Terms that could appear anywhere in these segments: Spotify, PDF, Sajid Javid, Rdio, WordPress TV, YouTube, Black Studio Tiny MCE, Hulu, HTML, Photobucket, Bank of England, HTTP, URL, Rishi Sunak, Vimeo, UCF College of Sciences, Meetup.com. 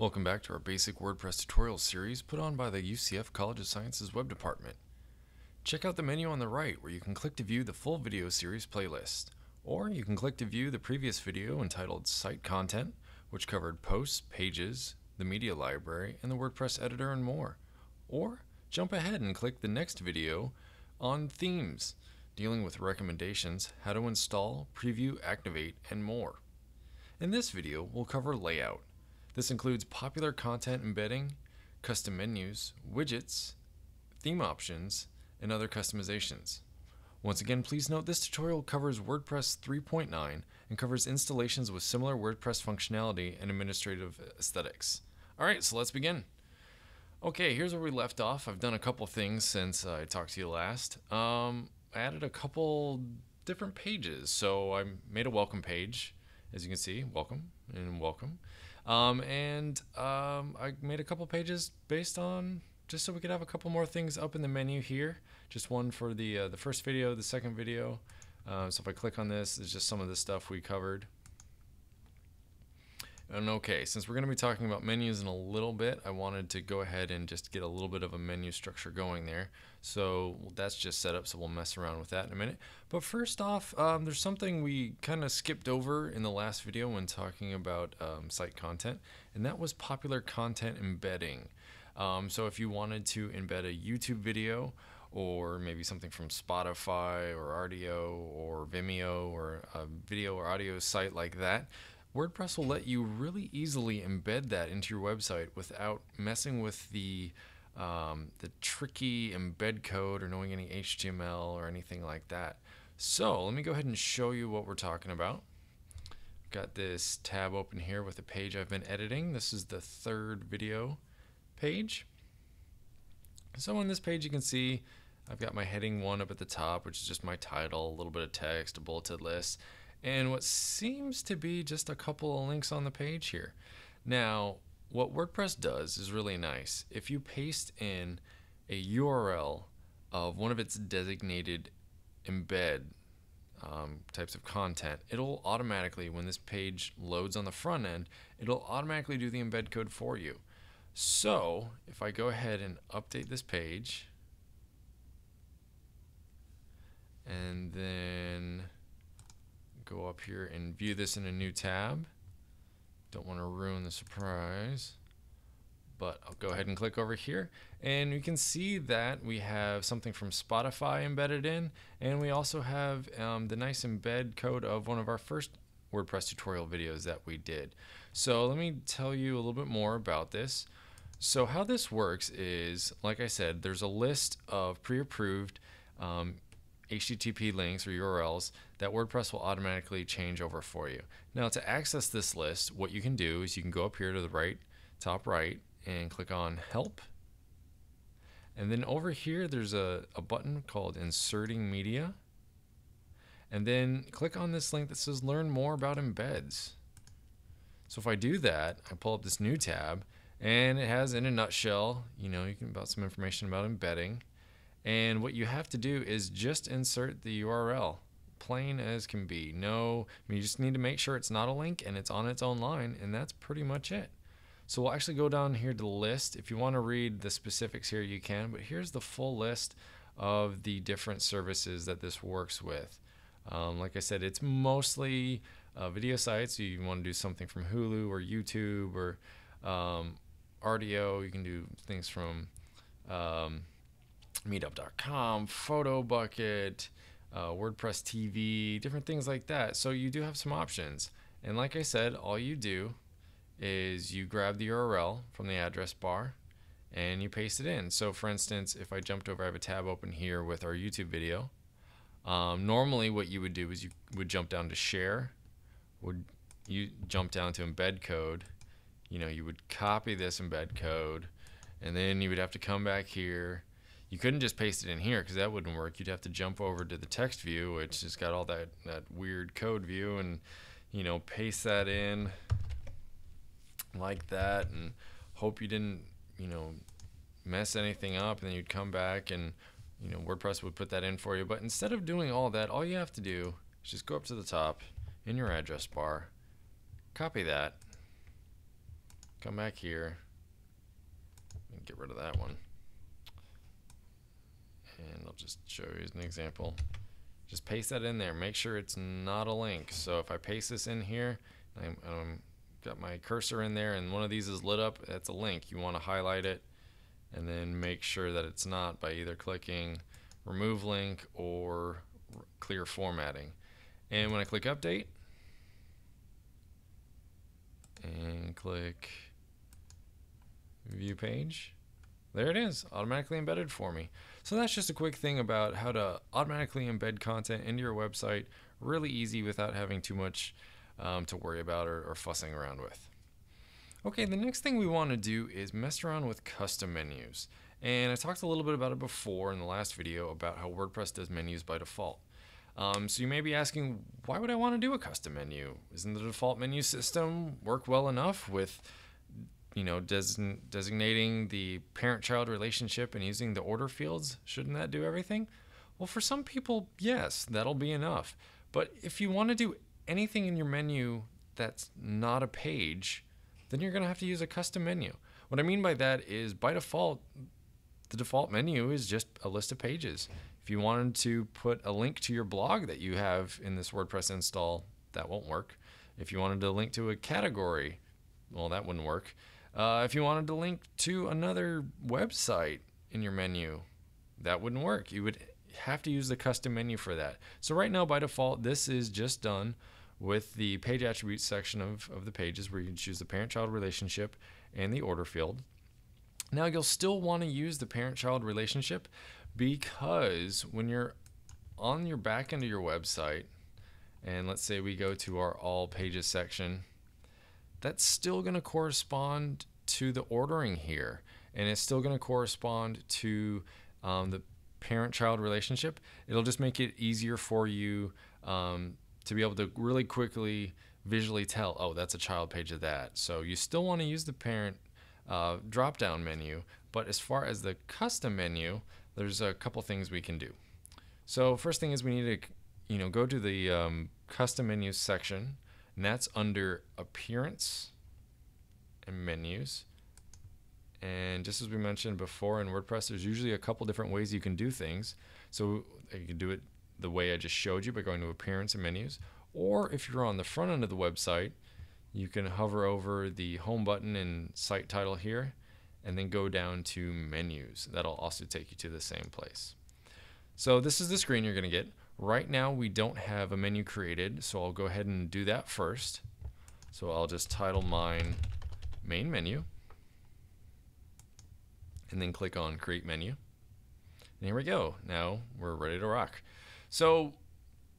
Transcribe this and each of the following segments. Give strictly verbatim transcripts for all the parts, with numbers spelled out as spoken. Welcome back to our basic WordPress tutorial series put on by the U C F College of Sciences web department. Check out the menu on the right where you can click to view the full video series playlist, or you can click to view the previous video entitled Site Content, which covered posts, pages, the media library, and the WordPress editor and more. Or jump ahead and click the next video on Themes, dealing with recommendations, how to install, preview, activate, and more. In this video, we'll cover layout. This includes popular content embedding, custom menus, widgets, theme options, and other customizations. Once again, please note this tutorial covers WordPress three point nine and covers installations with similar WordPress functionality and administrative aesthetics. All right, so let's begin. Okay, here's where we left off. I've done a couple things since I talked to you last. Um, I added a couple different pages. So I made a welcome page, as you can see, welcome and welcome. Um, and um, I made a couple pages based on just so we could have a couple more things up in the menu here. Just one for the uh, the first video, the second video. Uh, so if I click on this, it's just some of the stuff we covered. And okay, since we're going to be talking about menus in a little bit, I wanted to go ahead and just get a little bit of a menu structure going there. So that's just set up, so we'll mess around with that in a minute. But first off, um, there's something we kind of skipped over in the last video when talking about um, site content, and that was popular content embedding. Um, so if you wanted to embed a YouTube video, or maybe something from Spotify or Rdio or Vimeo or a video or audio site like that, WordPress will let you really easily embed that into your website without messing with the um, the tricky embed code or knowing any H T M L or anything like that. So let me go ahead and show you what we're talking about. I've got this tab open here with a page I've been editing. This is the third video page. So on this page you can see I've got my heading one up at the top, which is just my title, a little bit of text, a bulleted list, and what seems to be just a couple of links on the page here. Now, what WordPress does is really nice. If you paste in a U R L of one of its designated embed um, types of content, it'll automatically, when this page loads on the front end, it'll automatically do the embed code for you. So if I go ahead and update this page, and then go up here and view this in a new tab. Don't want to ruin the surprise, but I'll go ahead and click over here, and you can see that we have something from Spotify embedded in, and we also have um, the nice embed code of one of our first WordPress tutorial videos that we did. So let me tell you a little bit more about this. So how this works is, like I said, there's a list of pre-approved um, H T T P links or U R Ls that WordPress will automatically change over for you. Now, to access this list, what you can do is you can go up here to the right, top right, and click on Help. And then over here, there's a, a button called Inserting Media. And then click on this link that says Learn More About Embeds. So if I do that, I pull up this new tab, and it has, in a nutshell, you know, you can about some information about embedding. And what you have to do is just insert the U R L, plain as can be. No, I mean, you just need to make sure it's not a link and it's on its own line, and that's pretty much it. So we'll actually go down here to the list. If you want to read the specifics here, you can, but here's the full list of the different services that this works with. Um, like I said, it's mostly uh, video sites. So you want to do something from Hulu or YouTube or um, Rdio. You can do things from Um, Meetup dot com, Photobucket, uh, WordPress T V, different things like that. So you do have some options. And like I said, all you do is you grab the U R L from the address bar and you paste it in. So for instance, if I jumped over, I have a tab open here with our YouTube video. Um, normally what you would do is you would jump down to share, would you jump down to embed code. You know, you would copy this embed code, and then you would have to come back here. You couldn't just paste it in here because that wouldn't work. You'd have to jump over to the text view, which has got all that, that weird code view, and you know, paste that in like that and hope you didn't, you know, mess anything up, and then you'd come back and, you know, WordPress would put that in for you. But instead of doing all that, all you have to do is just go up to the top in your address bar, copy that, come back here and get rid of that one. And I'll just show you as an example. Just paste that in there. Make sure it's not a link. So if I paste this in here, I'm, I'm got my cursor in there, and one of these is lit up. That's a link. You want to highlight it, and then make sure that it's not by either clicking remove link or clear formatting. And when I click update and click view page, there it is, automatically embedded for me. So that's just a quick thing about how to automatically embed content into your website, really easy without having too much um, to worry about or, or fussing around with. Okay, the next thing we want to do is mess around with custom menus. And I talked a little bit about it before in the last video about how WordPress does menus by default. Um, so you may be asking, why would I want to do a custom menu? Isn't the default menu system work well enough with, you know, design, designating the parent-child relationship and using the order fields? Shouldn't that do everything? Well, for some people, yes, that'll be enough. But if you want to do anything in your menu that's not a page, then you're going to have to use a custom menu. What I mean by that is, by default, the default menu is just a list of pages. If you wanted to put a link to your blog that you have in this WordPress install, that won't work. If you wanted to link to a category, well, that wouldn't work. Uh, if you wanted to link to another website in your menu, that wouldn't work. You would have to use the custom menu for that. So right now, by default, this is just done with the page attributes section of, of the pages, where you can choose the parent-child relationship and the order field. Now, you'll still want to use the parent-child relationship, because when you're on your back end of your website, and let's say we go to our all pages section, that's still going to correspond to the ordering here, and it's still going to correspond to um, the parent-child relationship. It'll just make it easier for you um, to be able to really quickly visually tell, oh, that's a child page of that. So you still want to use the parent uh, drop-down menu, but as far as the custom menu, there's a couple things we can do. So first thing is, we need to, you know, go to the um, custom menus section, and that's under appearance and menus. And just as we mentioned before in WordPress, there's usually a couple different ways you can do things. So you can do it the way I just showed you by going to appearance and menus, or if you're on the front end of the website, you can hover over the home button and site title here, and then go down to menus. That'll also take you to the same place. So this is the screen you're going to get. Right now, we don't have a menu created, so I'll go ahead and do that first. So I'll just title mine main menu, and then click on create menu. And here we go. Now we're ready to rock. So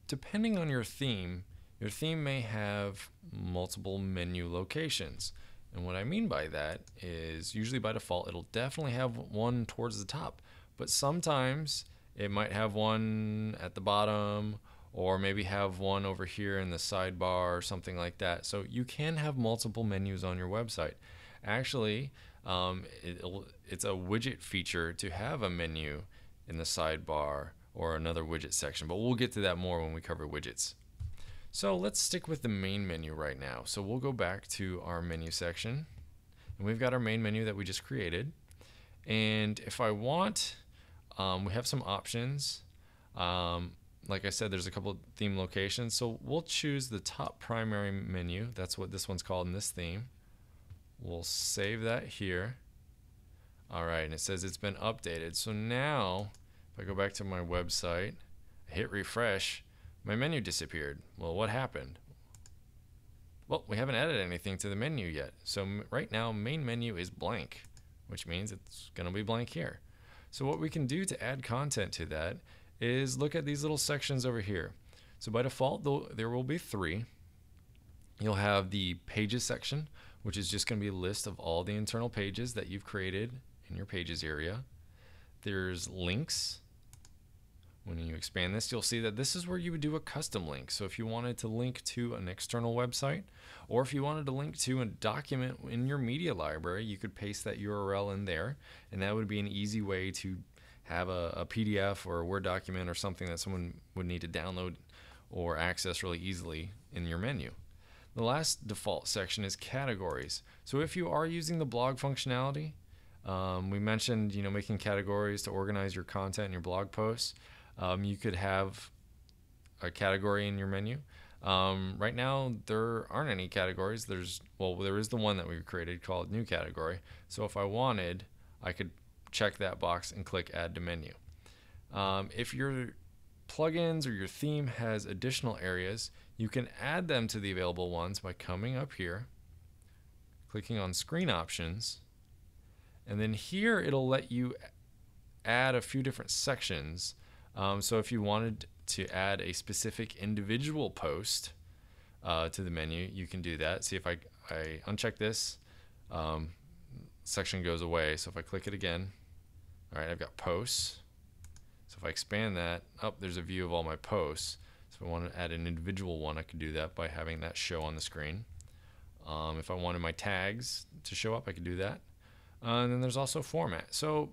depending on your theme, your theme may have multiple menu locations. And what I mean by that is, usually by default, it'll definitely have one towards the top, but sometimes it might have one at the bottom, or maybe have one over here in the sidebar or something like that. So you can have multiple menus on your website. Actually, um, it'll, it's a widget feature to have a menu in the sidebar or another widget section, but we'll get to that more when we cover widgets. So let's stick with the main menu right now. So we'll go back to our menu section, and we've got our main menu that we just created. And if I want, um, we have some options. Um, like I said, there's a couple of theme locations. So we'll choose the top primary menu. That's what this one's called in this theme. We'll save that here. All right, and it says it's been updated. So now if I go back to my website, hit refresh, my menu disappeared. Well, what happened? Well, we haven't added anything to the menu yet. So right now, main menu is blank, which means it's going to be blank here. So what we can do to add content to that is look at these little sections over here. So by default, though, there will be three. You'll have the pages section, which is just going to be a list of all the internal pages that you've created in your pages area. There's links. When you expand this, you'll see that this is where you would do a custom link. So if you wanted to link to an external website, or if you wanted to link to a document in your media library, you could paste that U R L in there, and that would be an easy way to have a, a P D F or a Word document or something that someone would need to download or access really easily in your menu. The last default section is categories. So if you are using the blog functionality, um, we mentioned, you know, making categories to organize your content and your blog posts. Um, you could have a category in your menu. Um, right now, there aren't any categories. There's, well, there is the one that we created called New Category. So if I wanted, I could check that box and click Add to Menu. Um, if your plugins or your theme has additional areas, you can add them to the available ones by coming up here, clicking on Screen Options, and then here it'll let you add a few different sections. Um, so if you wanted to add a specific individual post uh, to the menu, you can do that. See, if I, I uncheck this, um, section goes away. So if I click it again, all right, I've got posts. So if I expand that, up, oh, there's a view of all my posts. So if I want to add an individual one, I can do that by having that show on the screen. Um, if I wanted my tags to show up, I could do that. Uh, and then there's also format. So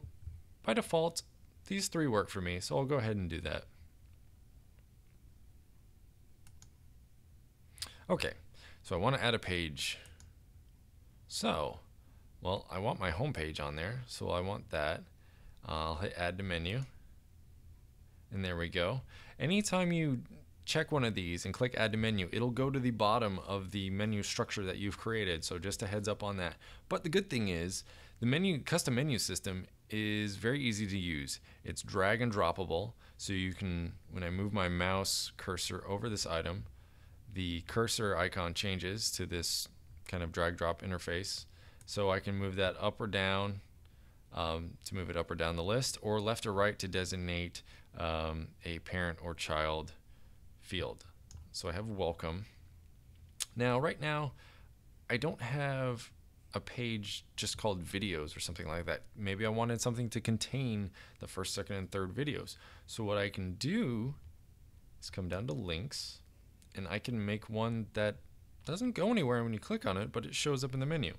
by default, these three work for me, so I'll go ahead and do that. Okay, so I want to add a page. So, well, I want my home page on there, so I want that. Uh, I'll hit Add to Menu, and there we go. Anytime you check one of these and click Add to Menu, it'll go to the bottom of the menu structure that you've created, so just a heads up on that. But the good thing is, the menu custom menu system is very easy to use. It's drag and droppable, so you can, when I move my mouse cursor over this item, the cursor icon changes to this kind of drag drop interface. So I can move that up or down um, to move it up or down the list, or left or right to designate um, a parent or child field. So I have welcome. Now, right now, I don't have a page just called videos or something like that. Maybe I wanted something to contain the first, second, and third videos. So what I can do is come down to links, and I can make one that doesn't go anywhere when you click on it, but it shows up in the menu.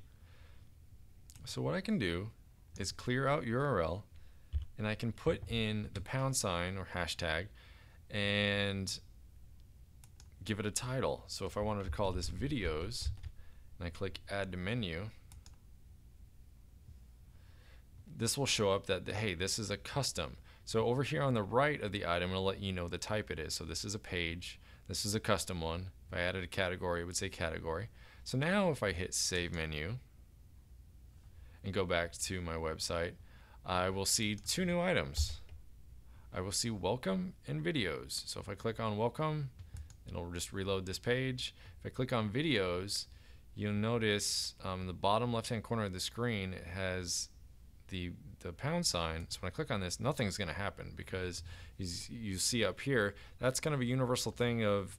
So what I can do is clear out U R L, and I can put in the pound sign or hashtag and give it a title. So if I wanted to call this videos, and I click Add to Menu, this will show up that, hey, this is a custom. So over here on the right of the item, it'll let you know the type it is. So this is a page. This is a custom one. If I added a category, it would say category. So now if I hit Save Menu and go back to my website, I will see two new items. I will see Welcome and Videos. So if I click on Welcome, it'll just reload this page. If I click on Videos, you'll notice um, in the bottom left-hand corner of the screen, it has the, the pound sign. So when I click on this, nothing's going to happen because you see up here, that's kind of a universal thing of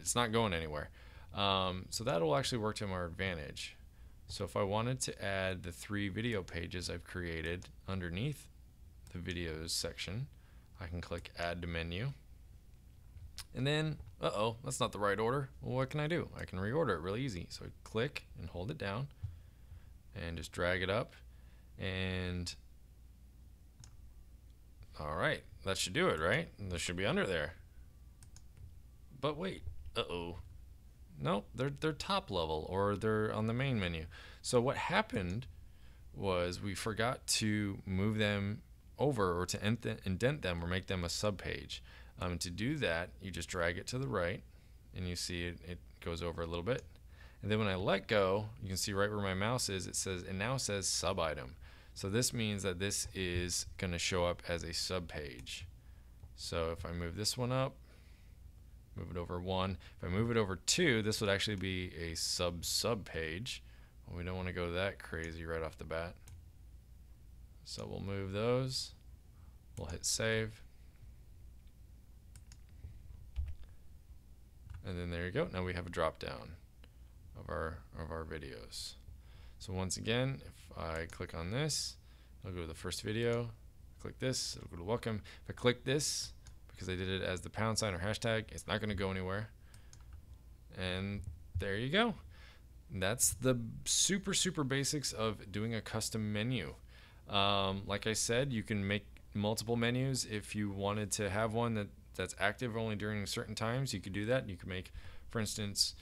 it's not going anywhere. Um, so that'll actually work to our advantage. So if I wanted to add the three video pages I've created underneath the videos section, I can click Add to Menu. And then, uh-oh, that's not the right order. Well, what can I do? I can reorder it really easy. So I click and hold it down and just drag it up. And all right, that should do it, right? This should be under there. But wait, uh-oh. No, they're, they're top level or they're on the main menu. So what happened was we forgot to move them over or to indent them or make them a subpage. Um, to do that, you just drag it to the right, and you see it, it goes over a little bit. And then when I let go, you can see right where my mouse is, it says, it now says sub-item. So this means that this is going to show up as a sub-page. So if I move this one up, move it over one, if I move it over two, this would actually be a sub-sub-page. Well, we don't want to go that crazy right off the bat. So we'll move those, we'll hit save. And then there you go. Now we have a drop down of our of our videos. So once again, if I click on this, it'll go to the first video. Click this, it'll go to welcome. If I click this, because I did it as the pound sign or hashtag, it's not going to go anywhere. And there you go. That's the super super basics of doing a custom menu. Um, like I said, you can make multiple menus if you wanted to have one that that's active only during certain times. You could do that. You could make, for instance,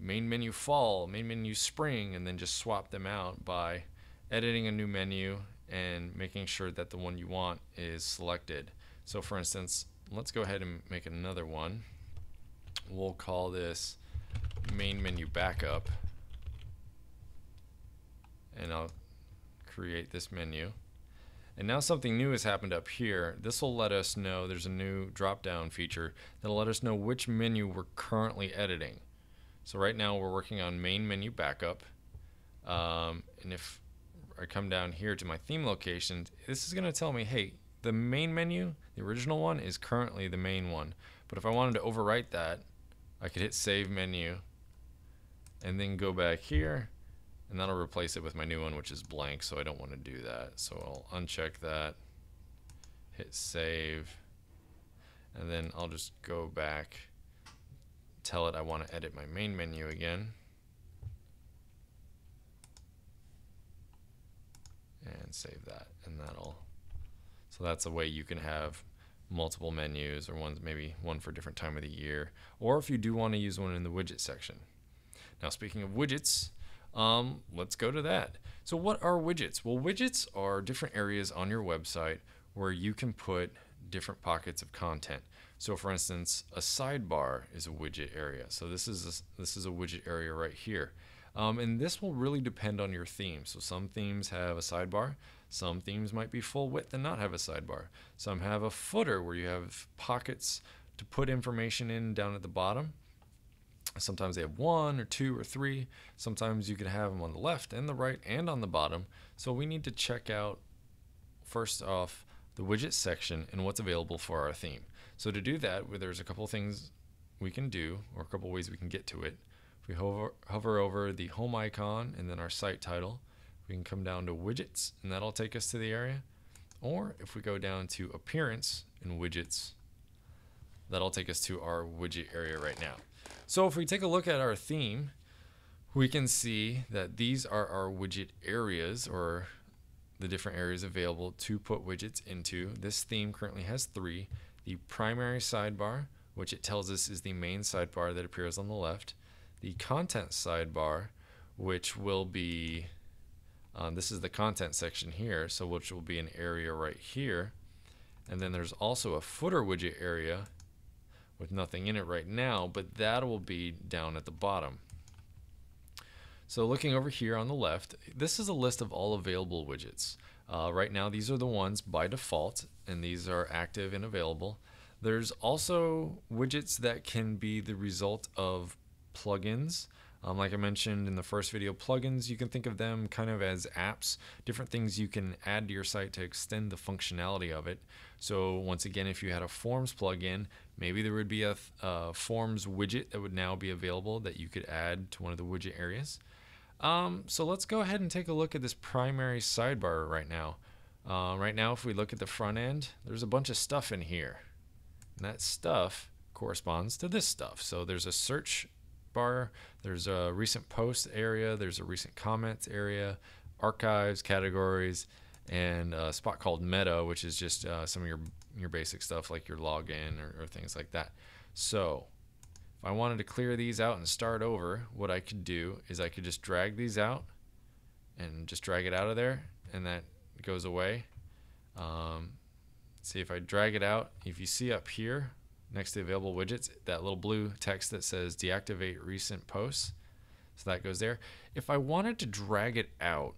main menu fall, main menu spring, and then just swap them out by editing a new menu and making sure that the one you want is selected. So for instance, let's go ahead and make another one. We'll call this main menu backup, and I'll create this menu. And now something new has happened up here. This will let us know, there's a new drop-down feature that'll let us know which menu we're currently editing. So right now we're working on main menu backup, um, and if I come down here to my theme location, this is going to tell me, hey, the main menu, the original one, is currently the main one. But if I wanted to overwrite that, I could hit save menu and then go back here, and that'll replace it with my new one, which is blank, so I don't want to do that. So I'll uncheck that, hit save, and then I'll just go back, tell it I want to edit my main menu again, and save that, and that'll, so that's a way you can have multiple menus, or ones, maybe one for a different time of the year, or if you do want to use one in the widget section. Now, speaking of widgets, um, let's go to that. So what are widgets? Well, widgets are different areas on your website where you can put different pockets of content. So for instance, a sidebar is a widget area. So this is a, this is a widget area right here. Um, and this will really depend on your theme. So some themes have a sidebar, some themes might be full width and not have a sidebar. Some have a footer where you have pockets to put information in down at the bottom. Sometimes they have one or two or three. Sometimes you can have them on the left and the right and on the bottom. So we need to check out, first off, the widget section and what's available for our theme. So to do that, well, there's a couple things we can do, or a couple ways we can get to it. We hover, hover over the home icon and then our site title. We can come down to widgets, and that'll take us to the area. Or if we go down to appearance and widgets, that'll take us to our widget area right now. So if we take a look at our theme, we can see that these are our widget areas, or the different areas available to put widgets into. This theme currently has three. The primary sidebar, which it tells us is the main sidebar that appears on the left. The content sidebar, which will be, um, this is the content section here, so which will be an area right here. And then there's also a footer widget area with nothing in it right now, but that will be down at the bottom. So looking over here on the left, this is a list of all available widgets. Uh, right now, these are the ones by default, and these are active and available. There's also widgets that can be the result of plugins. Um, like I mentioned in the first video, plugins, you can think of them kind of as apps, different things you can add to your site to extend the functionality of it. So once again, if you had a forms plugin, maybe there would be a uh, forms widget that would now be available that you could add to one of the widget areas. Um, so let's go ahead and take a look at this primary sidebar right now. Uh, right now, if we look at the front end, there's a bunch of stuff in here, and that stuff corresponds to this stuff. So there's a search bar, there's a recent post area, there's a recent comments area, archives, categories, and a spot called meta, which is just uh, some of your your basic stuff like your login or, or things like that. So if I wanted to clear these out and start over, what I could do is I could just drag these out and just drag it out of there, and that goes away. Um, see, if I drag it out, if you see up here next to available widgets, that little blue text that says deactivate recent posts, so that goes there. If I wanted to drag it out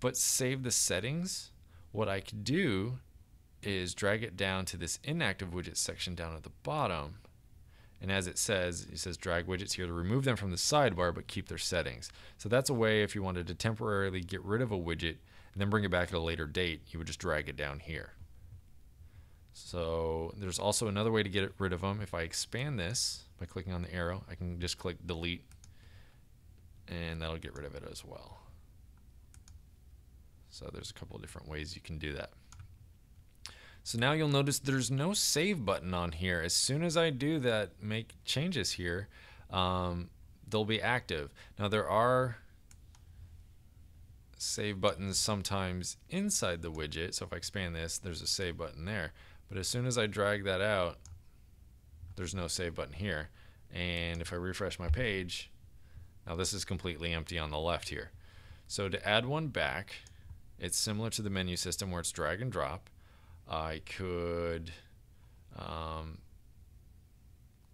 but save the settings, what I could do is drag it down to this inactive widget section down at the bottom, and as it says, it says drag widgets here to remove them from the sidebar but keep their settings. So that's a way, if you wanted to temporarily get rid of a widget and then bring it back at a later date, you would just drag it down here. So there's also another way to get rid of them. If I expand this by clicking on the arrow, I can just click delete, and that'll get rid of it as well. So there's a couple of different ways you can do that. So now you'll notice there's no save button on here. As soon as I do that, make changes here, um, they'll be active. Now there are save buttons sometimes inside the widget. So if I expand this, there's a save button there. But as soon as I drag that out, there's no save button here, And if I refresh my page, now this is completely empty on the left here. So to add one back, it's similar to the menu system where it's drag and drop. I could um,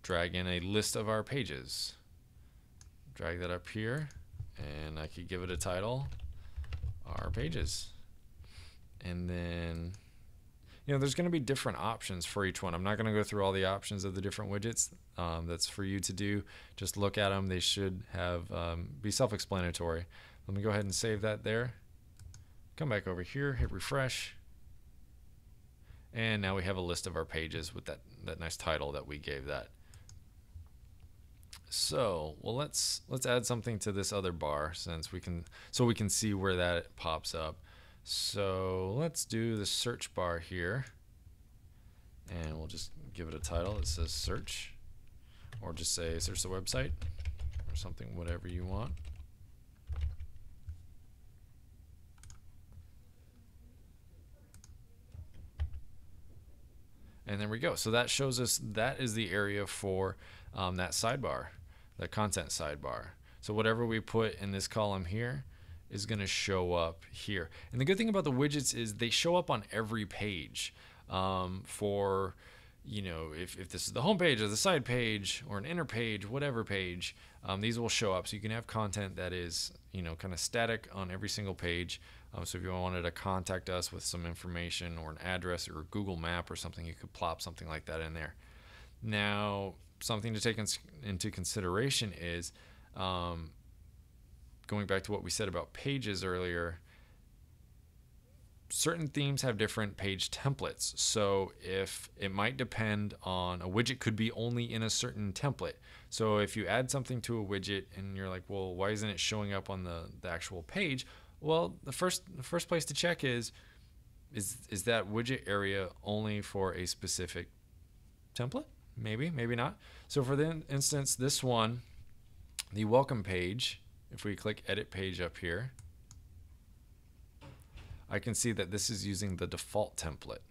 drag in a list of our pages. Drag that up here, and I could give it a title, Our Pages. And then, you know, there's going to be different options for each one. I'm not going to go through all the options of the different widgets. Um, that's for you to do. Just look at them. They should have um, be self-explanatory. Let me go ahead and save that there. Come back over here, hit refresh. And now we have a list of our pages with that, that nice title that we gave that. So, well, let's let's add something to this other bar since we can so we can see where that pops up. So let's do the search bar here, and we'll just give it a title that says search, or just say search the website or something, whatever you want. And there we go. So that shows us that is the area for um, that sidebar, the content sidebar. So whatever we put in this column here is going to show up here. And the good thing about the widgets is they show up on every page. Um, for, you know, if, if this is the home page or the side page or an inner page, whatever page, um, these will show up. So you can have content that is, you know, kind of static on every single page. Um, so if you wanted to contact us with some information or an address or a Google map or something, you could plop something like that in there. Now, something to take in, into consideration is, um, going back to what we said about pages earlier, certain themes have different page templates. So if it might depend on a widget could be only in a certain template. So if you add something to a widget and you're like, well, why isn't it showing up on the, the actual page? Well, the first the first place to check is, is is that widget area only for a specific template? Maybe, maybe not. So for the instance, this one, the welcome page, if we click edit page up here, I can see that this is using the default template.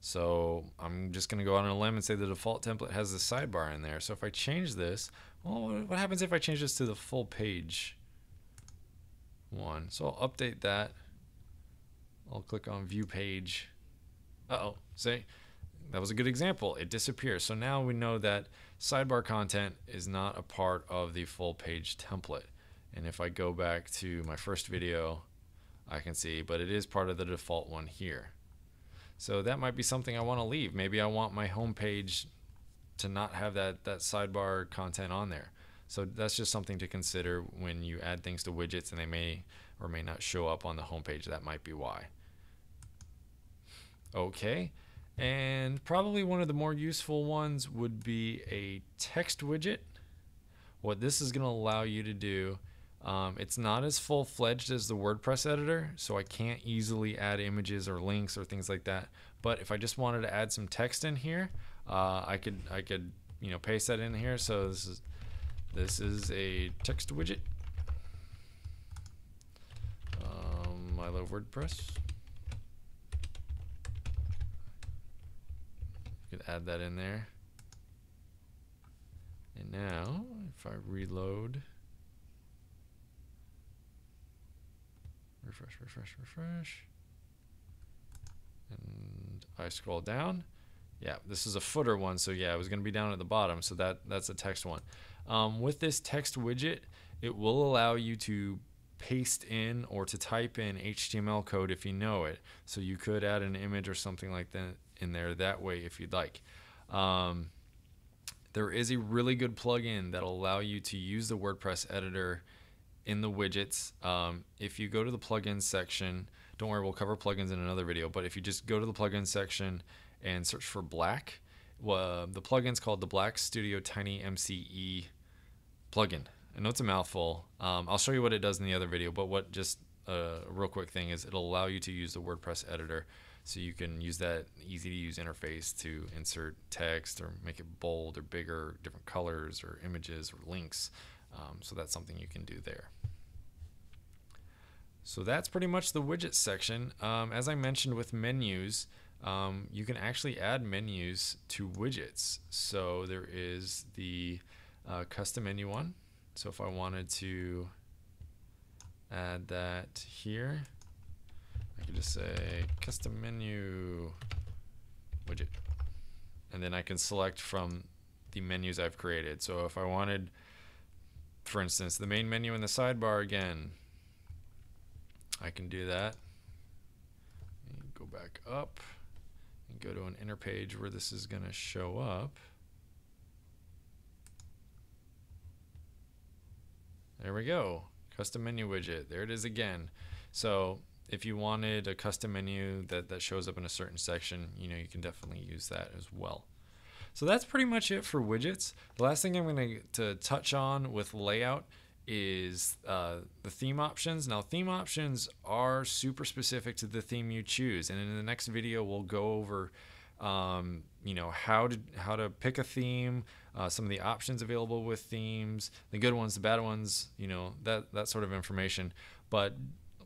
So I'm just going to go out on a limb and say the default template has the sidebar in there. So if I change this, well, what happens if I change this to the full page one? So I'll update that. I'll click on view page. Uh-oh, see, that was a good example. It disappears. So now we know that sidebar content is not a part of the full page template. And if I go back to my first video, I can see, but it is part of the default one here. So that might be something I want to leave. Maybe I want my home page to not have that, that sidebar content on there. So that's just something to consider when you add things to widgets and they may or may not show up on the home page. That might be why. Okay, and probably one of the more useful ones would be a text widget. What this is going to allow you to do, um, it's not as full-fledged as the WordPress editor, so I can't easily add images or links or things like that. But if I just wanted to add some text in here, uh, I could I could you know paste that in here. So this is This is a text widget. Um, I love WordPress. You could add that in there. And now, if I reload, refresh, refresh, refresh, and I scroll down. Yeah, this is a footer one, so yeah, it was going to be down at the bottom, so that, that's a text one. Um, with this text widget, it will allow you to paste in or to type in H T M L code if you know it. So you could add an image or something like that in there that way if you'd like. Um, there is a really good plugin that'll allow you to use the WordPress editor in the widgets. Um, if you go to the plugins section, don't worry, we'll cover plugins in another video, but if you just go to the plugins section and search for Black, well, the plugin's called the Black Studio Tiny M C E plugin. I know it's a mouthful. Um, I'll show you what it does in the other video, but what just a uh, real quick thing is it'll allow you to use the WordPress editor, so you can use that easy-to-use interface to insert text or make it bold or bigger, different colors or images or links. Um, so that's something you can do there. So that's pretty much the widget section. Um, as I mentioned with menus, Um, you can actually add menus to widgets. So there is the uh, custom menu one. So if I wanted to add that here, I could just say custom menu widget, and then I can select from the menus I've created. So if I wanted, for instance, the main menu and the sidebar again, I can do that. And go back up and go to an inner page where this is going to show up. There we go. Custom menu widget. There it is again. So if you wanted a custom menu that, that shows up in a certain section, you know, you can definitely use that as well. So that's pretty much it for widgets. The last thing I'm going to touch on with layout is uh, the theme options. Now, theme options are super specific to the theme you choose. And in the next video, we'll go over um, you know, how to, how to pick a theme, uh, some of the options available with themes, the good ones, the bad ones, you know, that, that sort of information. But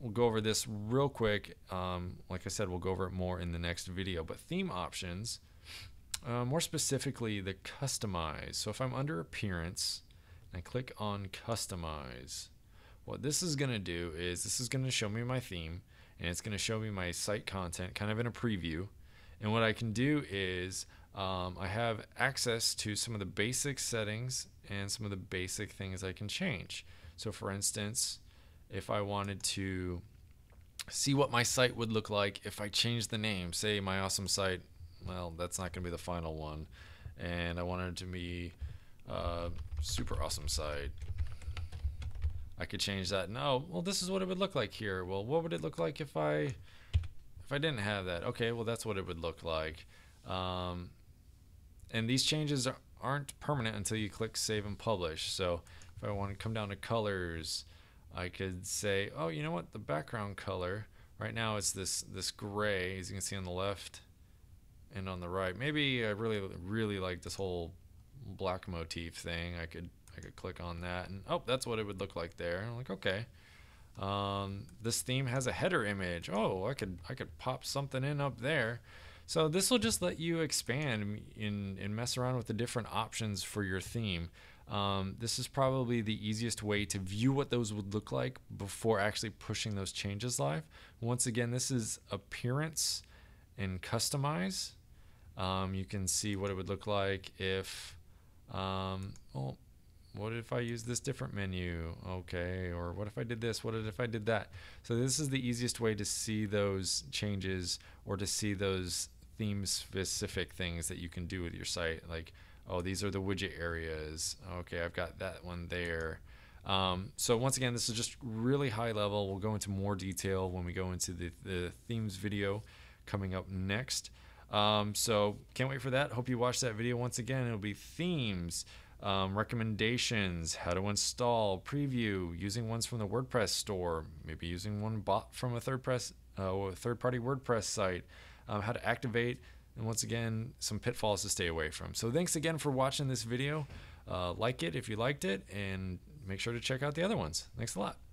we'll go over this real quick. Um, like I said, we'll go over it more in the next video. But theme options, Uh, more specifically, the customize. So if I'm under appearance and I click on customize, what this is going to do is this is going to show me my theme, and it's going to show me my site content kind of in a preview. And what I can do is um, I have access to some of the basic settings and some of the basic things I can change. So for instance, if I wanted to see what my site would look like if I changed the name, say my awesome site, well, that's not going to be the final one. And I wanted it to be uh, super awesome site. I could change that. No, well, this is what it would look like here. Well, what would it look like if I if I didn't have that? Okay, well, that's what it would look like. Um, and these changes are, aren't permanent until you click Save and Publish. So if I want to come down to colors, I could say, oh, you know what? The background color right now is this this gray, as you can see on the left and on the right. Maybe I really really like this whole black motif thing. I could I could click on that, and oh, that's what it would look like there. And I'm like, okay, um, this theme has a header image. Oh, I could I could pop something in up there. So this will just let you expand in and mess around with the different options for your theme. Um, this is probably the easiest way to view what those would look like before actually pushing those changes live. Once again, this is appearance and customize. Um, you can see what it would look like if, um, oh, what if I use this different menu? Okay, or what if I did this? What if I did that? So this is the easiest way to see those changes or to see those theme-specific things that you can do with your site. Like, oh, these are the widget areas. Okay, I've got that one there. Um, so once again, this is just really high level. We'll go into more detail when we go into the, the themes video coming up next. Um, so can't wait for that. Hope you watch that video. Once again, it'll be themes, um, recommendations, how to install, preview, using ones from the WordPress store, maybe using one bought from a third press, uh, or a third-party WordPress site, um, how to activate, and once again, some pitfalls to stay away from. So thanks again for watching this video. Uh, like it if you liked it, and make sure to check out the other ones. Thanks a lot.